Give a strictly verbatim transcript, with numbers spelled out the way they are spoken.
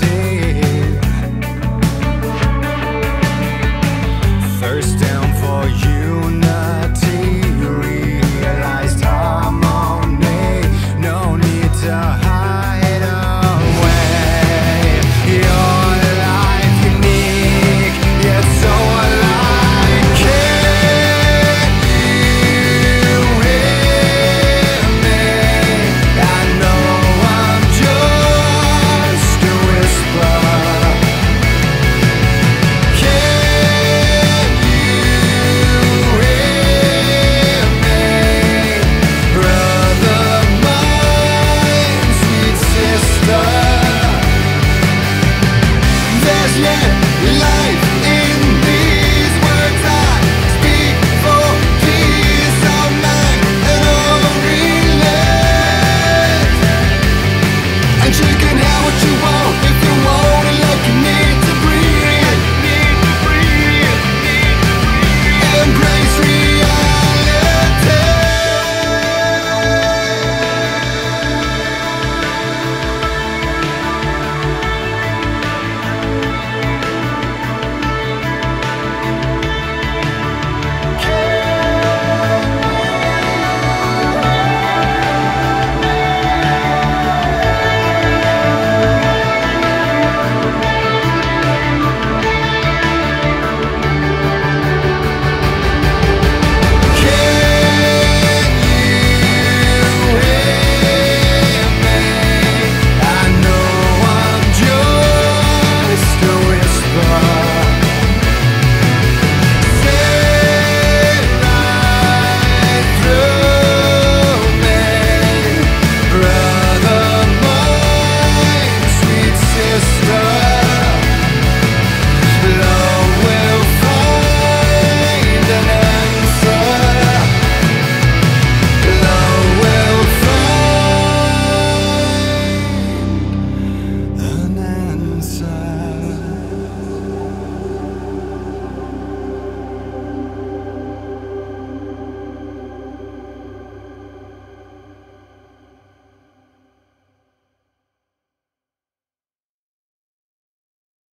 say.